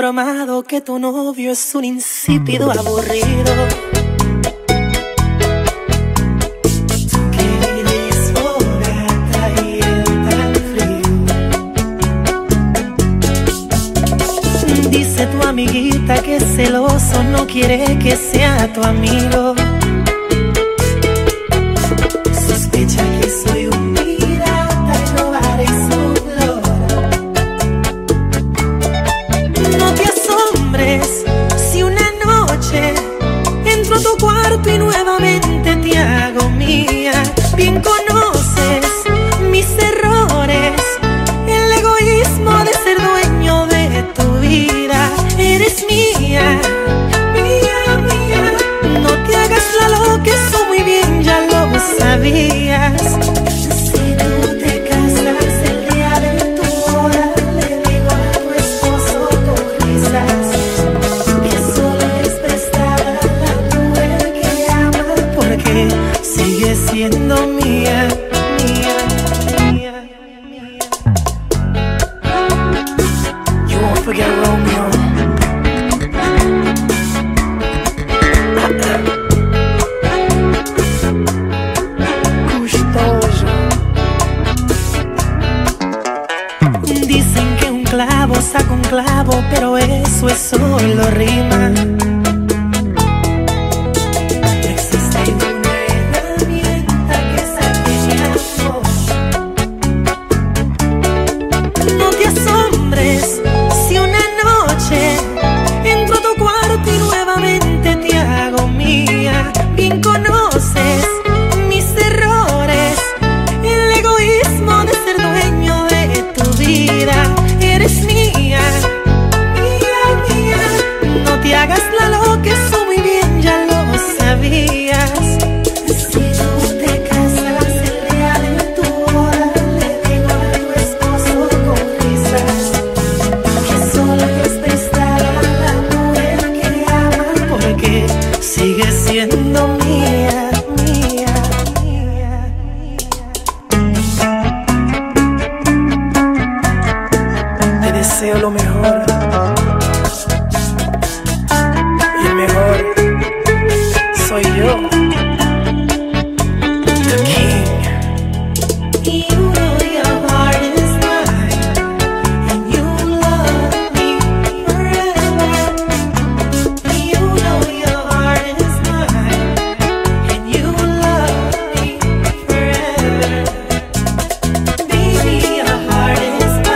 informado que tu novio es un insípido aburrido. Dice tu amiguita que es celoso, no quiere que sea tu amigo. Sospecha que soy un pirata y robaré su gloria. No te asombres si una noche entro a tu cuarto y nuevamente te hago mía. Bien conoces mis errores, el egoísmo de ser dueño de tu vida. Eres mía, mía, mía. No te hagas la loca, eso muy bien ya lo sabías. Saco un clavo, pero eso es solo rima. Existe una herramienta que saque. No te asombres si una noche entro a tu cuarto y nuevamente te hago mía. Bien conoces mis errores, el egoísmo de ser dueño de tu vida. Eres mía, mía, mía. No te hagas la loca, eso muy bien ya lo sabías. Si tú te casas el día de tu boda, le digo a tu esposo con risas que solo es prestar a la mujer que amas, porque sigue siendo mía. Deseo lo mejor y el mejor soy yo, the king. You know your heart is mine and you love me forever. You know your heart is mine and you love me forever. Baby, your heart is mine.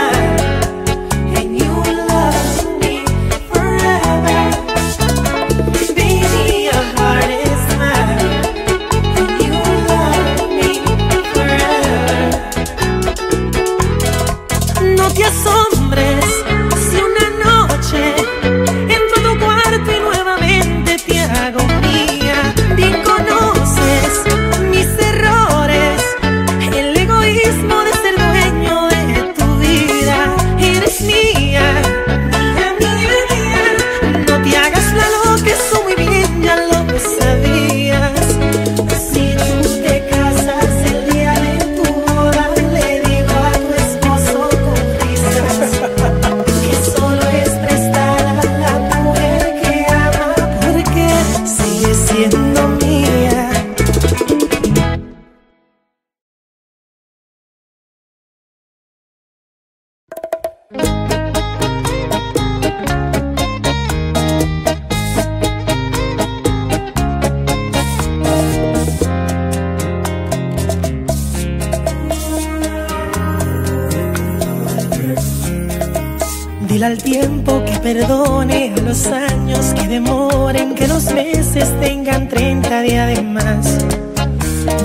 Dile al tiempo que perdone, a los años que demoren, que los meses tengan 30 días de más.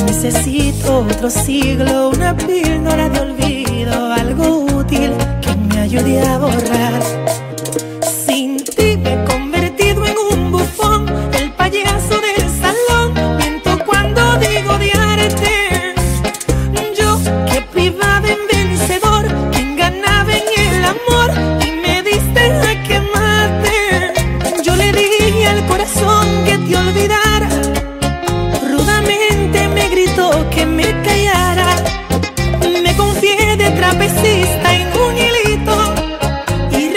Necesito otro siglo, una píldora de olvido, algo útil que me ayude a borrar. Sin ti me he convertido en un bufón, el payaso del salón. Miento cuando digo odiarte, yo que privaba en vencedor, quien ganaba en el amor. Trapecista en un hilito y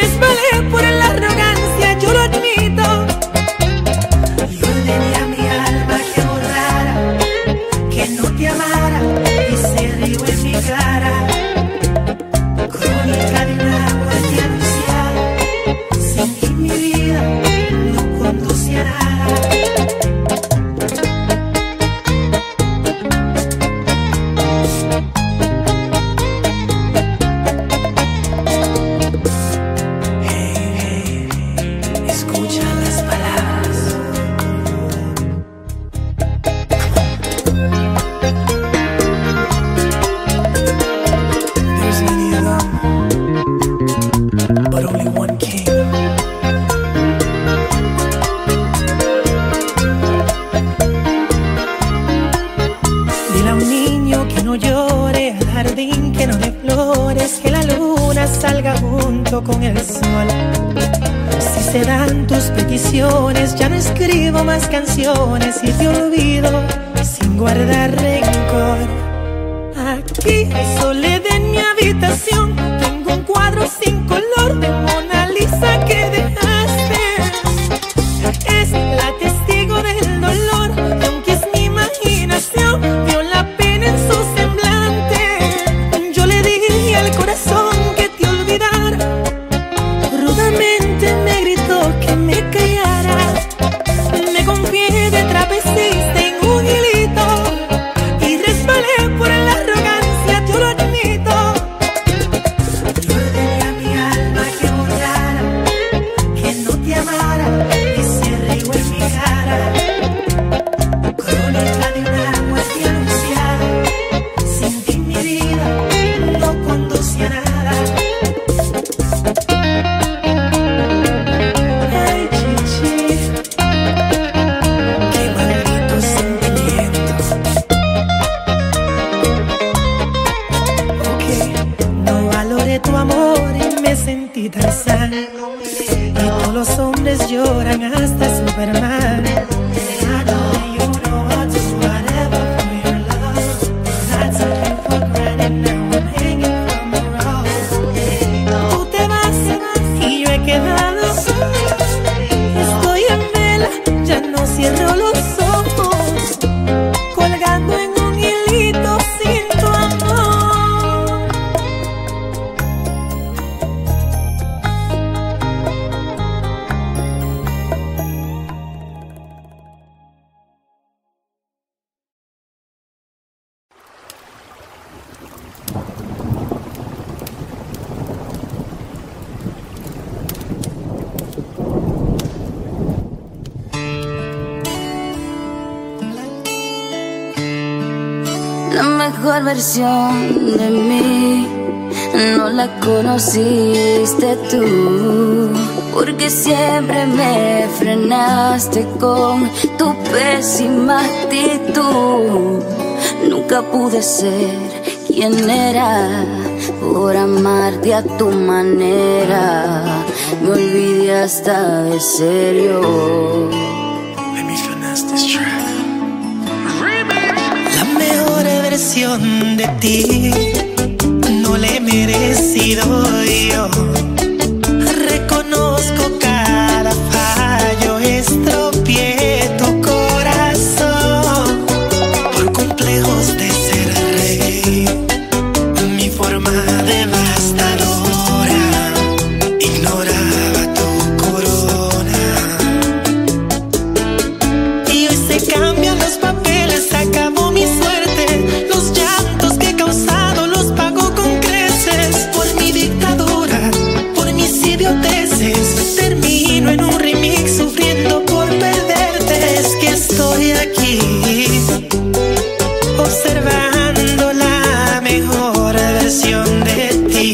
traiciones, ya no escribo más canciones y te olvido sin guardar rencor. Aquí, soledad en mi habitación, tengo un cuadro sin color de Mona Lisa que dejaste. Es la testigo del dolor, y aunque es mi imaginación, vio la pena en su semblante. Yo le dije al corazón que te olvidara, rudamente me gritó que me callara. Me confié de trapecista en un hilito y resbalé por la arrogancia, yo lo admito. Yo ordené a mi alma que borrara, que no te amara, y se regó en mi cara. Crónica de una muerte anunciada, sentí mi herida, no conducía a nada. Tu amor, me sentí Tarzán, y todos los hombres lloran hasta Superman. Tú te vas y yo he quedado, estoy en vela, ya no cierro los ojos, colgando en un hilito sin tu amor. La mejor versión de mí no la conociste tú, porque siempre me frenaste con tu pésima actitud. Nunca pude ser quien era por amarte a tu manera. Me olvidé hasta de serio. De ti no le he merecido yo. Reconozco cada fallo, estropié tu corazón por complejos de ser rey, mi forma devastadora ignoraba tu corona. Y hoy se cambian los papeles, acabó mi suerte. Termino en un remix sufriendo por perderte. Es que estoy aquí observando la mejor versión de ti.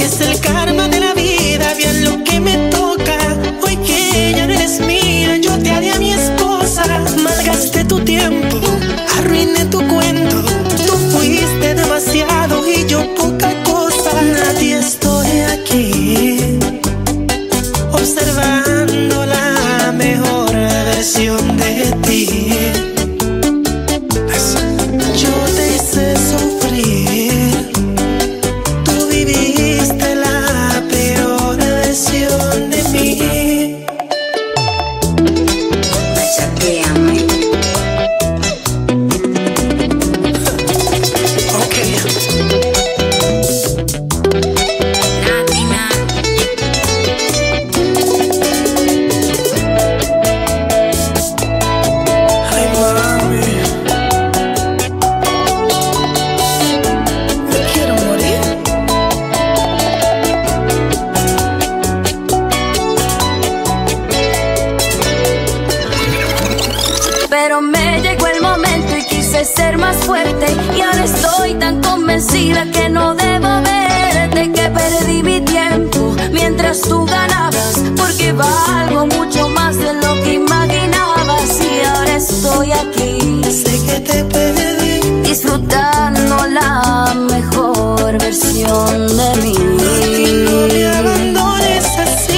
Es el karma de la vida, bien lo que me toca. Hoy que ya no eres mía, yo te haré a mi esposa. Malgasté tu tiempo, arruiné tu cuento. Tú fuiste demasiado y yo poca cosa. Nadie, estoy aquí observando la mejor versión de ti. Yo te hice sufrir, tú viviste la peor versión de mí. Bechateame. Ok. Ser más fuerte y ahora estoy tan convencida que no debo verte, que perdí mi tiempo mientras tú ganabas, porque valgo mucho más de lo que imaginabas. Y ahora estoy aquí, sé que te perdí, disfrutando la mejor versión de mí. No me abandones así.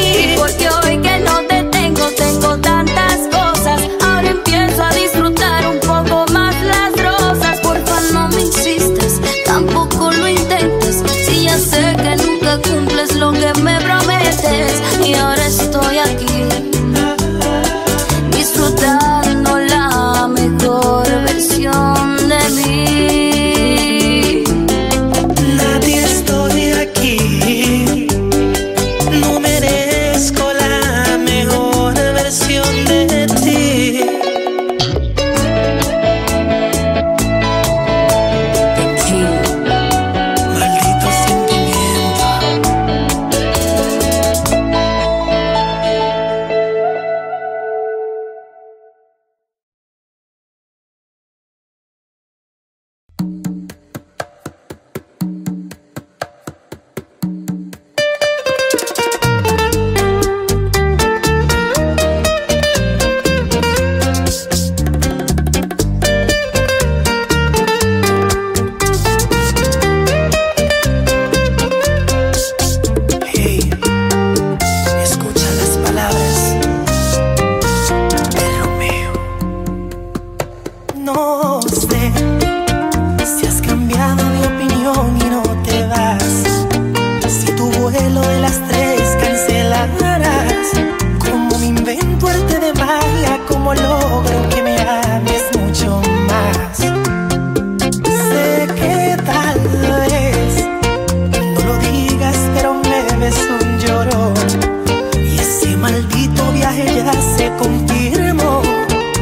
confirmo.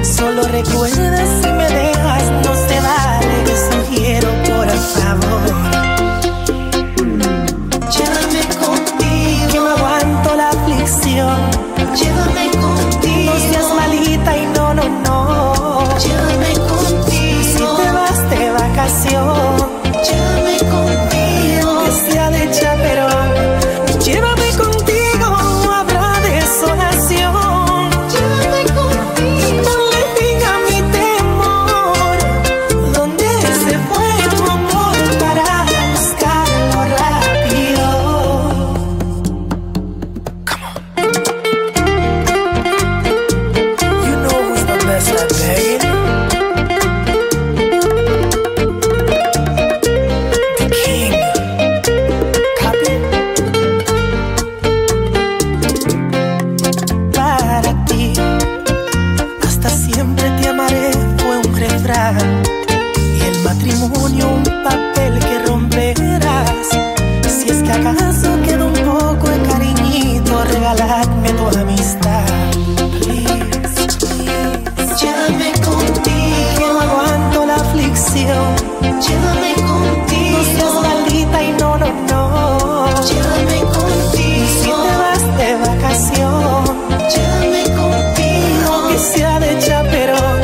Solo recuerda, si me dejas, no se vale. Yo sí quiero, por favor, llévame contigo, que no aguanto la aflicción. Llévame contigo, no seas malita y no, no, no. Llévame contigo, si te vas de vacación. Llévame contigo, que sea de chaperón. Llévame contigo, no habrá desolación. Llévame contigo, donde tenga mi temor, donde se fue tu amor para buscarlo rápido. Come on. You know who's the best at playing. Y el matrimonio un papel que romperás. Si es que acaso queda un poco de cariñito, regaladme tu amistad. Please, please. Llévame contigo, que no aguanto la aflicción. Llévame contigo, no seas maldita y no, no, no. Llévame contigo, si te vas de vacación. Llévame contigo, que sea de chaperón.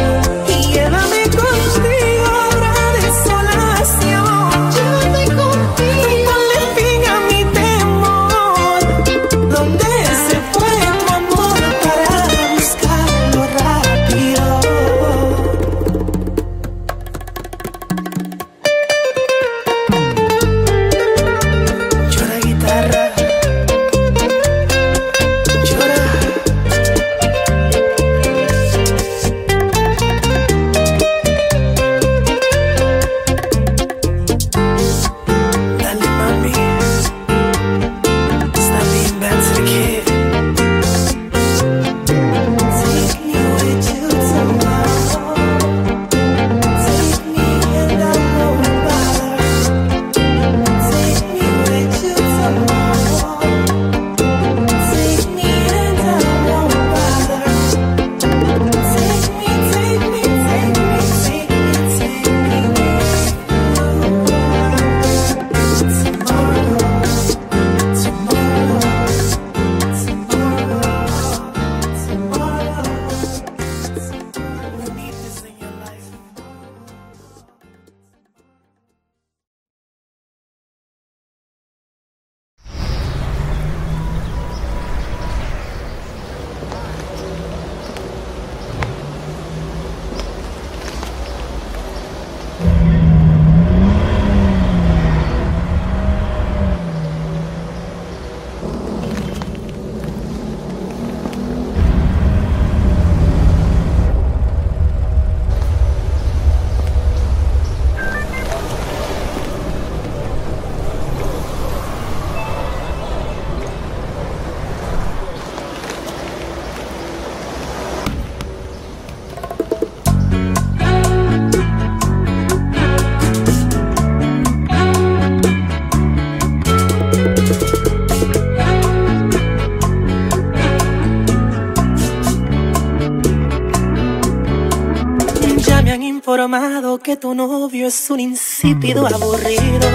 Informado que tu novio es un insípido aburrido,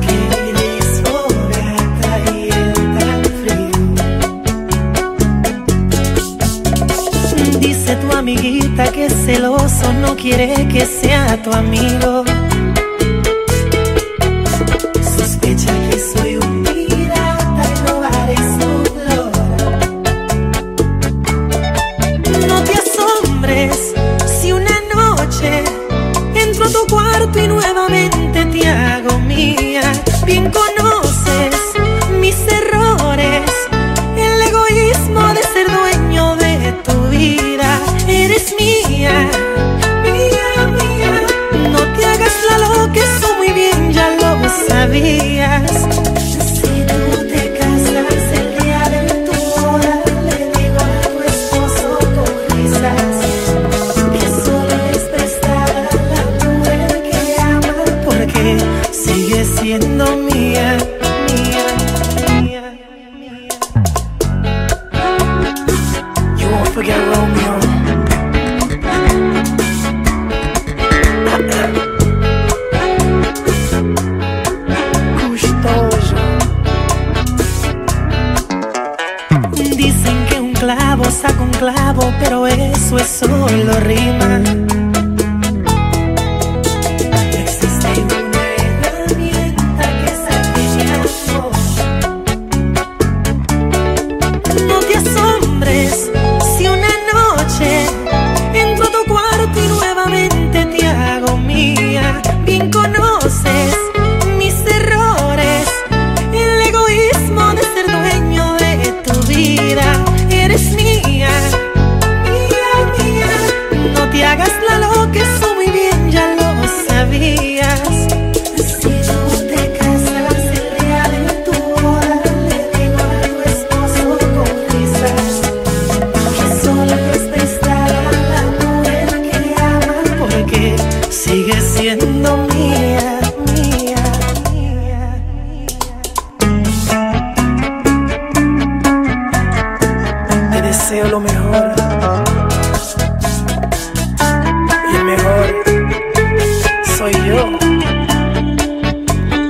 que ni fogata y él tan frío. Dice tu amiguita que es celoso, no quiere que sea tu amigo. Sospecha que soy un pirata y robaré su flor. Si una noche entro a tu cuarto y nuevamente te hago mía, bien conoces mis errores, el egoísmo de ser dueño de tu vida. Eres mía, mía, mía, no te hagas forget Romeo. Gustoso. Dicen que un clavo saca un clavo, pero eso es solo rima. Sigue siendo mía, mía, mía, mía. Te deseo lo mejor y el mejor soy yo,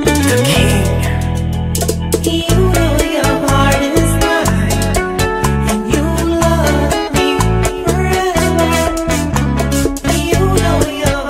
the king. You know your heart is mine and you love me forever. You know your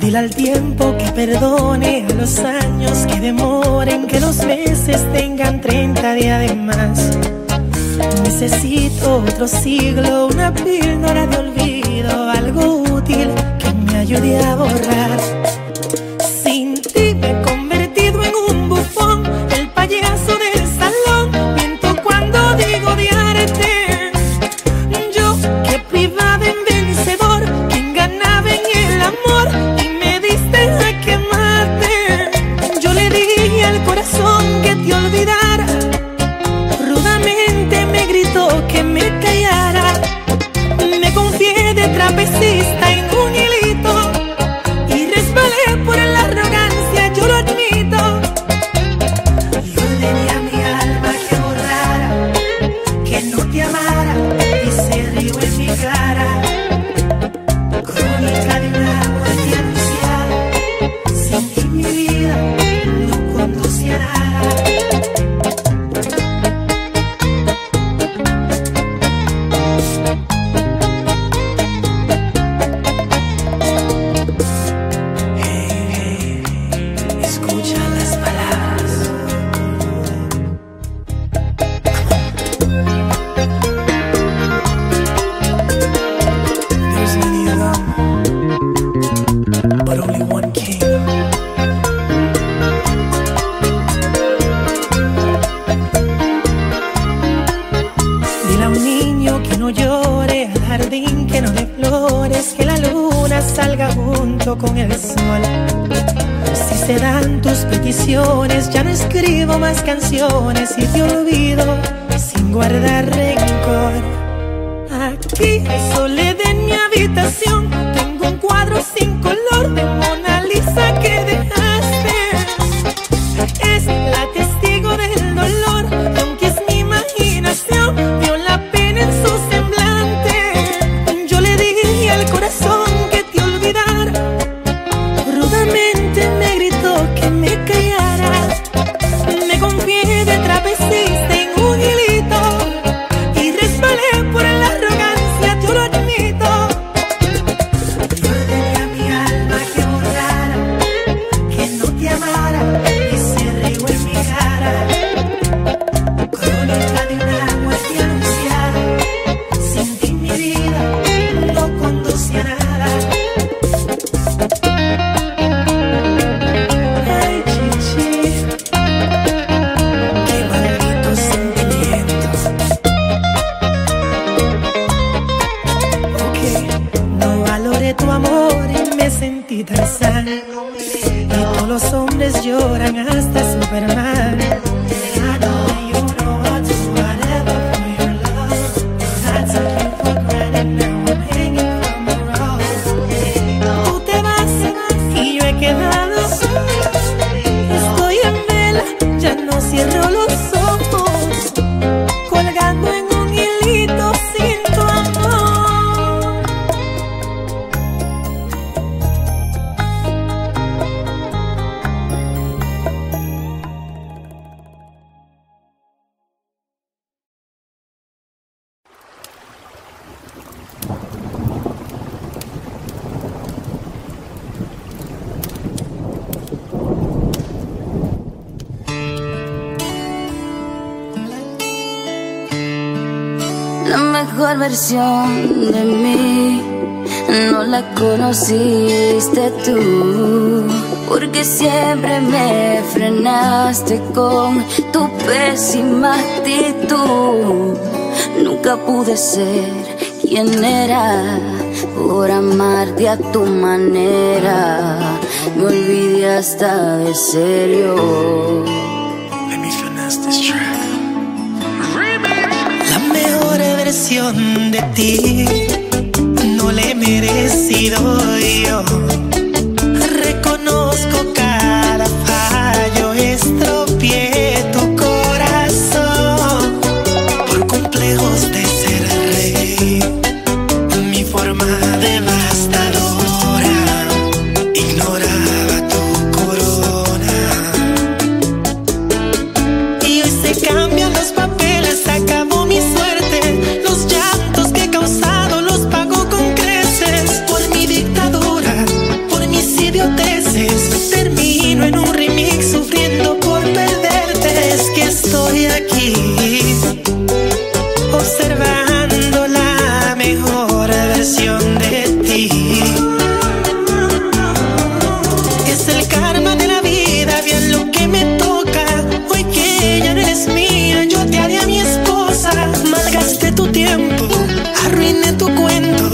Dile al tiempo que perdone, a los años que demoren, que los meses tengan 30 días de más. Necesito otro siglo, una píldora de olvido, algo útil que me ayude a borrar. Sin ti me he convertido en un bufón, el payaso del salón. Miento cuando digo odiarte, yo que privaba en vencedor, quien ganaba en el amor. Trapecista en un hilito y resbalé por la arrogancia, yo lo admito. Yo tenía mi alma que borrara, que no te amara y se rió en mi cara. Crónica de una muerte anunciada, sin ti mi vida no conduce a nada. Con el sol, si se dan tus peticiones, ya no escribo más canciones y te olvido sin guardar rencor. Aquí, soledad en mi habitación, tengo un cuadro sin color de Mona Lisa. amor y me sentí Tarzán. Y todos los hombres lloran hasta Superman. Tú te vas y yo he quedado sola. Estoy en vela, ya no cierro los ojos, colgando en un hilito sin tu amor. La mejor versión de mí no la conociste tú, porque siempre me frenaste con tu pésima actitud. Nunca pude ser quien era por amarte a tu manera. Me olvidé hasta de serio. De ti no le he merecido yo. Reconozco cada fallo, estropié tu corazón por complejos de ser rey, mi forma devastadora. Ignoraba tu corona y hoy se cambian los papeles. Acabó mi suerte. Termino en un remix sufriendo por perderte. Es que estoy aquí observando la mejor versión de ti. Es el karma de la vida, bien lo que me toca. Hoy que ya no eres mía, yo te haré a mi esposa. Malgasté tu tiempo, arruiné tu cuento.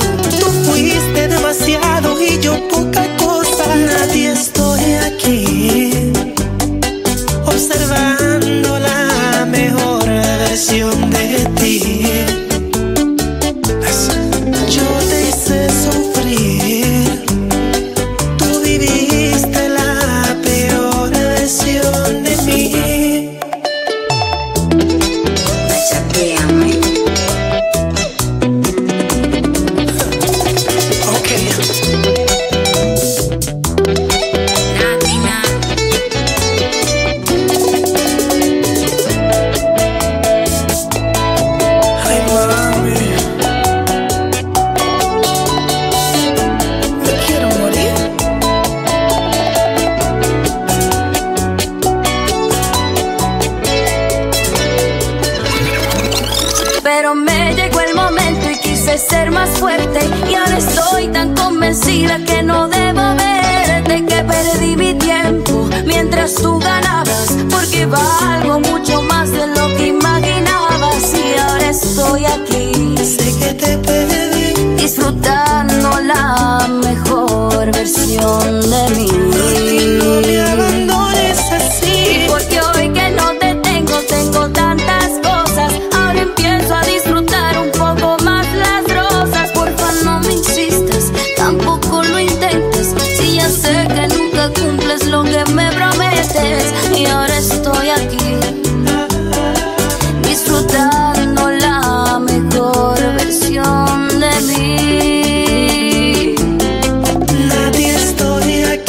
Tú fuiste demasiado y yo poca cosa. Nadie, estoy aquí observando la mejor versión de ti. Yo te hice sufrir, tú viviste la peor versión de mí. Échate a mí. Ok. Ser más fuerte y ahora estoy tan convencida que no debo verte, que perdí mi tiempo mientras tú ganabas, porque valgo mucho más de lo que imaginabas. Y ahora estoy aquí, sé que te perdí, disfrutando la mejor versión de mí. No me abandones así, y porque hoy que no te tengo, tengo tantas cosas. Ahora empiezo a disfrutar un poco más. Tampoco lo intentes, si ya sé que nunca cumples lo que me prometes. Y ahora estoy aquí, disfrutando la mejor versión de mí. Nadie, estoy aquí.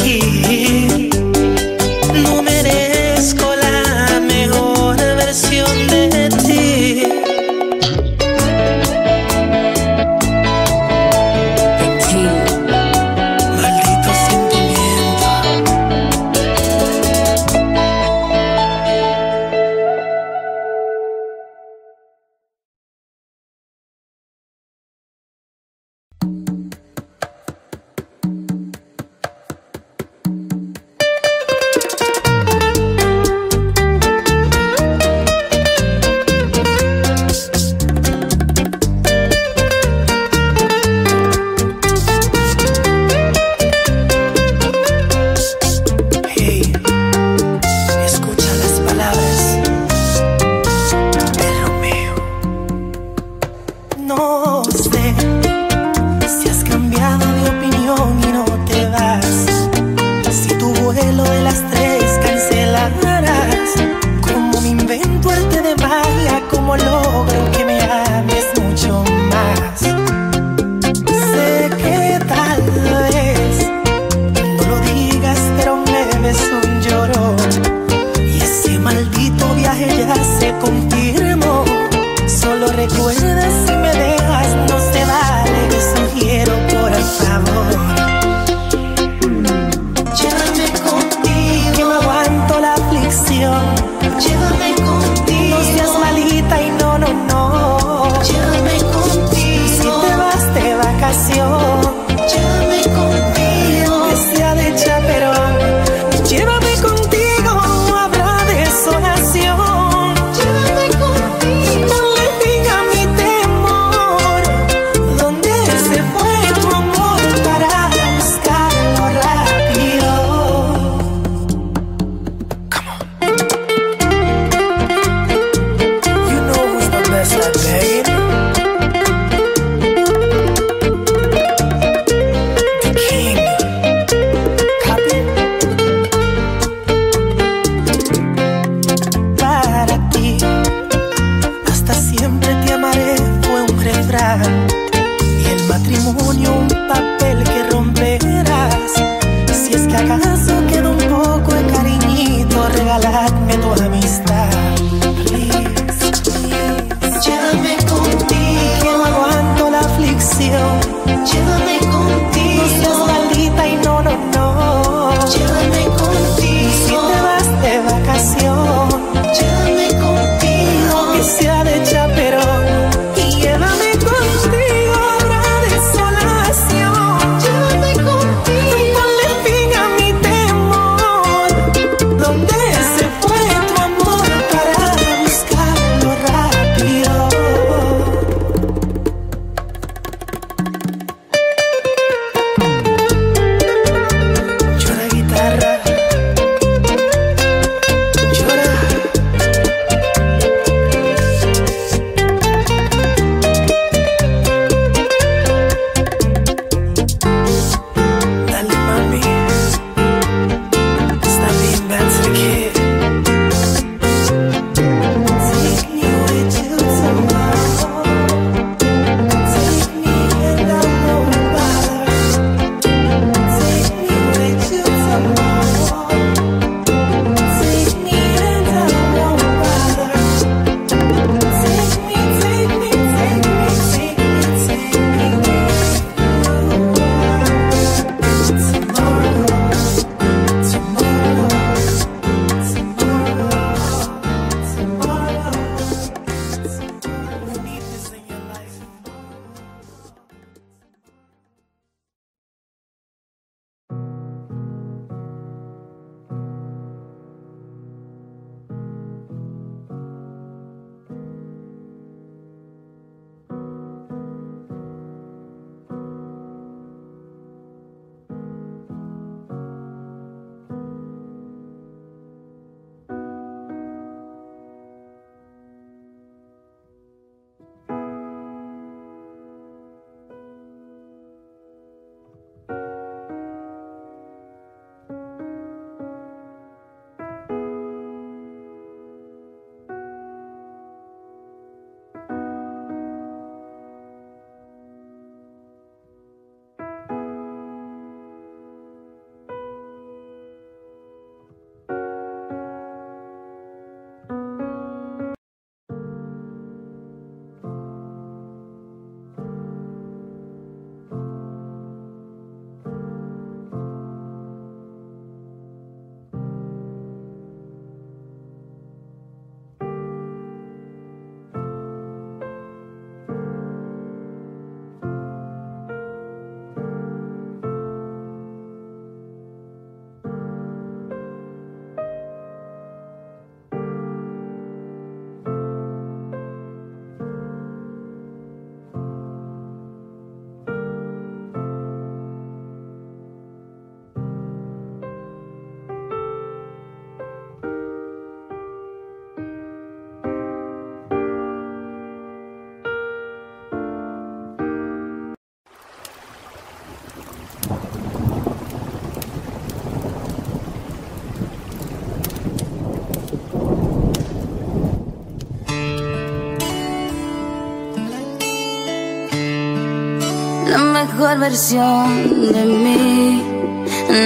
La mejor versión de mí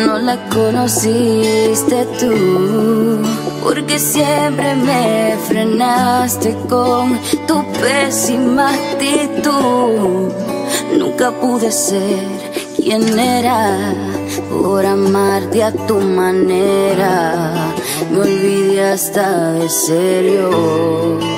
no la conociste tú, porque siempre me frenaste con tu pésima actitud. Nunca pude ser quien era por amarte a tu manera. Me olvidé hasta de ser yo.